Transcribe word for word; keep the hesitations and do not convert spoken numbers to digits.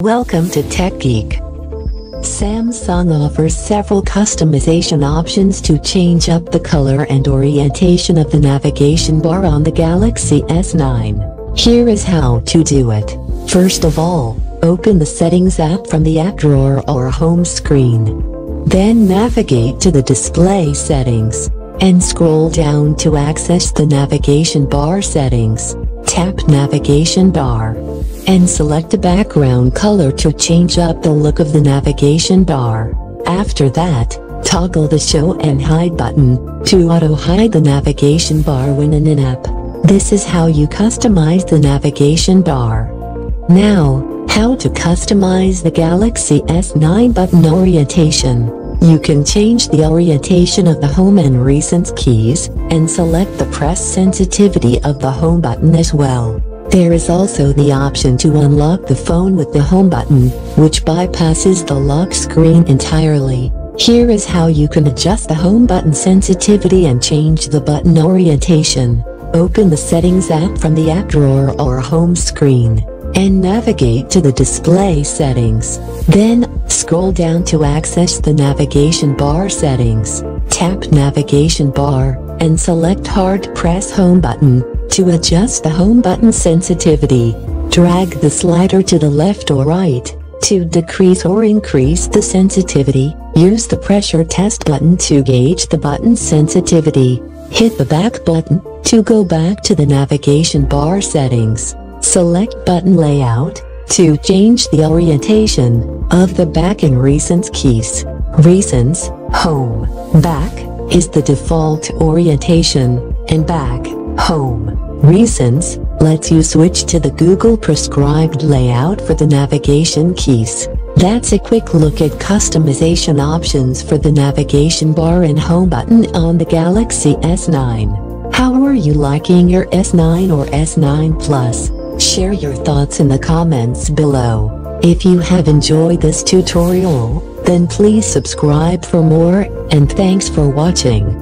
Welcome to TechGeek. Samsung offers several customization options to change up the color and orientation of the navigation bar on the Galaxy S nine. Here is how to do it. First of all, open the Settings app from the app drawer or home screen. Then navigate to the display settings, and scroll down to access the navigation bar settings. Tap Navigation Bar, and select a background color to change up the look of the navigation bar. After that, toggle the Show and Hide button to auto-hide the navigation bar when in an app. This is how you customize the navigation bar. Now, how to customize the Galaxy S nine button orientation. You can change the orientation of the home and recent keys, and select the press sensitivity of the home button as well. There is also the option to unlock the phone with the home button, which bypasses the lock screen entirely. Here is how you can adjust the home button sensitivity and change the button orientation. Open the Settings app from the app drawer or home screen, and navigate to the display settings. Then, scroll down to access the navigation bar settings. Tap Navigation Bar, and select Hard Press Home button to adjust the home button sensitivity. Drag the slider to the left or right to decrease or increase the sensitivity. Use the pressure test button to gauge the button's sensitivity. Hit the back button to go back to the navigation bar settings. Select button layout to change the orientation of the back and recents keys. Recents, home, back is the default orientation, and back, home, recents lets you switch to the Google prescribed layout for the navigation keys. That's a quick look at customization options for the navigation bar and home button on the Galaxy S nine. How are you liking your S nine or S nine plus? Share your thoughts in the comments below. If you have enjoyed this tutorial, then please subscribe for more, and thanks for watching.